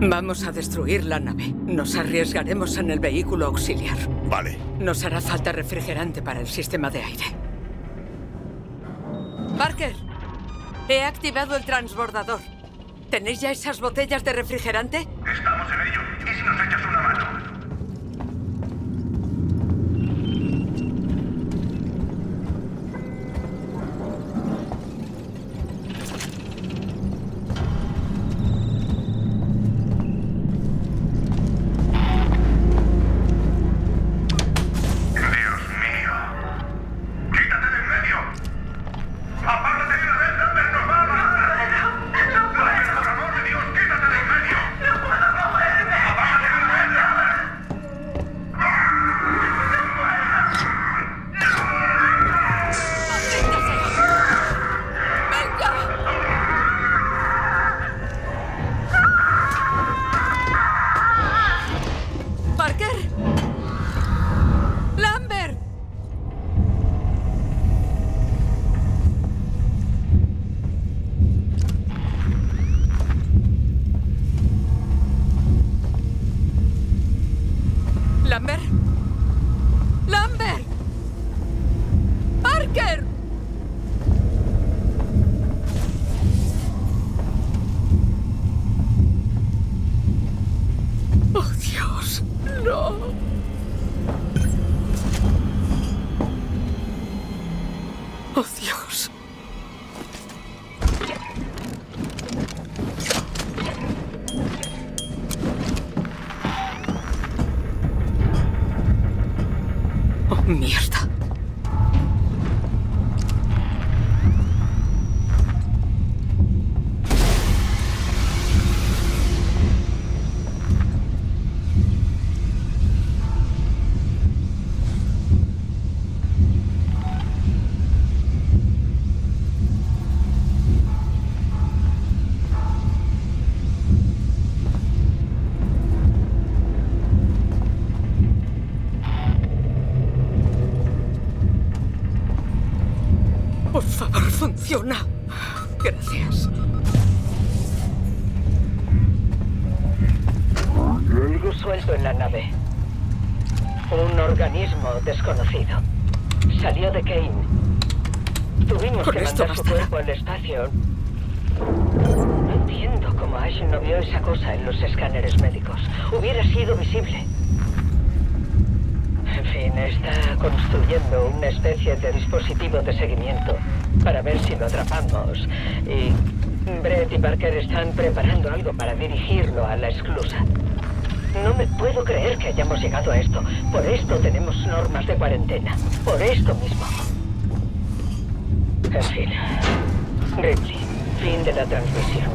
Vamos a destruir la nave. Nos arriesgaremos en el vehículo auxiliar. Vale. Nos hará falta refrigerante para el sistema de aire. Parker, he activado el transbordador. ¿Tenéis ya esas botellas de refrigerante? Estamos en ello. ¿Y si nos echas una mano? Funciona. Gracias. Algo suelto en la nave. Un organismo desconocido. Salió de Kane. Tuvimos que mandar su cuerpo al espacio. No entiendo cómo Ash no vio esa cosa en los escáneres médicos. Hubiera sido visible. En fin, está construyendo una especie de dispositivo de seguimiento para ver si lo atrapamos. Y Brett y Parker están preparando algo para dirigirlo a la esclusa. No me puedo creer que hayamos llegado a esto. Por esto tenemos normas de cuarentena. Por esto mismo. En fin. Ripley, fin de la transmisión.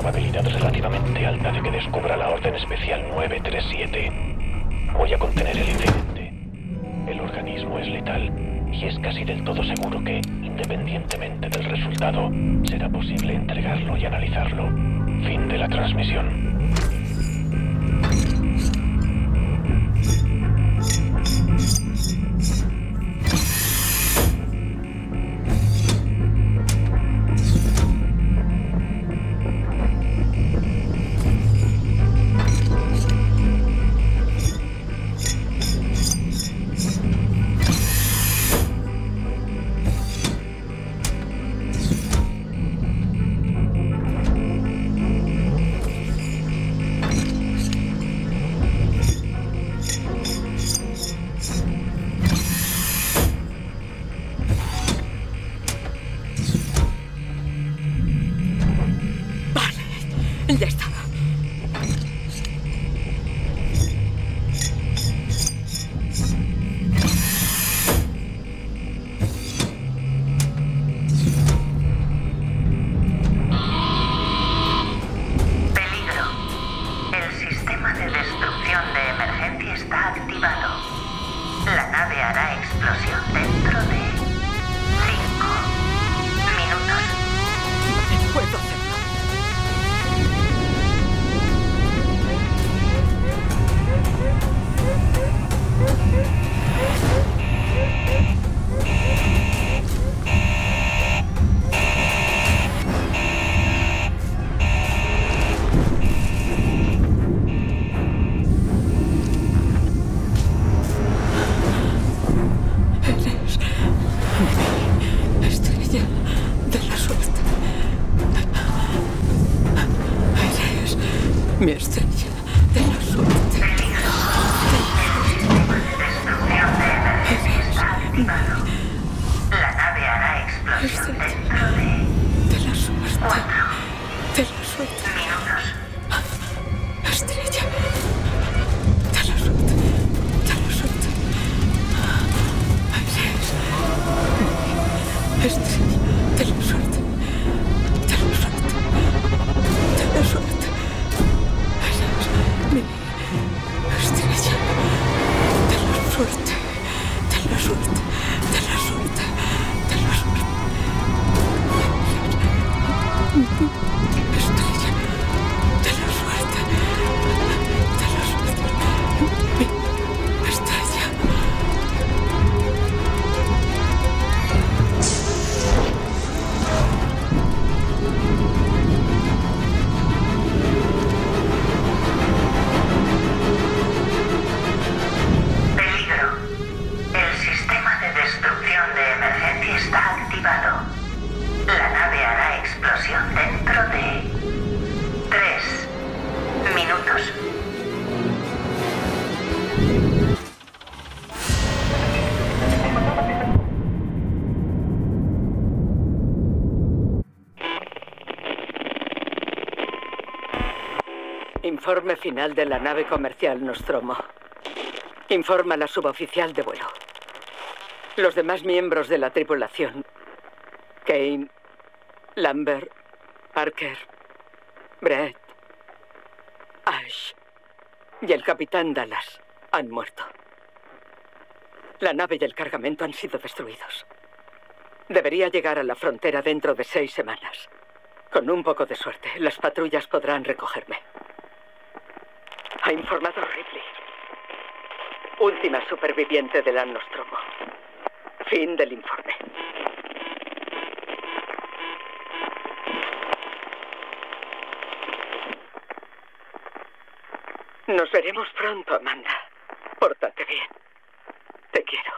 probabilidad relativamente alta de que descubra la Orden Especial 937. Voy a contener el incidente. El organismo es letal y es casi del todo seguro que, independientemente del resultado, será posible entregarlo y analizarlo. Fin de la transmisión. Informe final de la nave comercial Nostromo. Informa la suboficial de vuelo. Los demás miembros de la tripulación, Kane, Lambert, Parker, Brett, Ash y el capitán Dallas, han muerto. La nave y el cargamento han sido destruidos. Debería llegar a la frontera dentro de 6 semanas. Con un poco de suerte, las patrullas podrán recogerme. Ha informado Ripley, última superviviente de la Nostromo. Fin del informe. Nos veremos pronto, Amanda. Pórtate bien. Te quiero.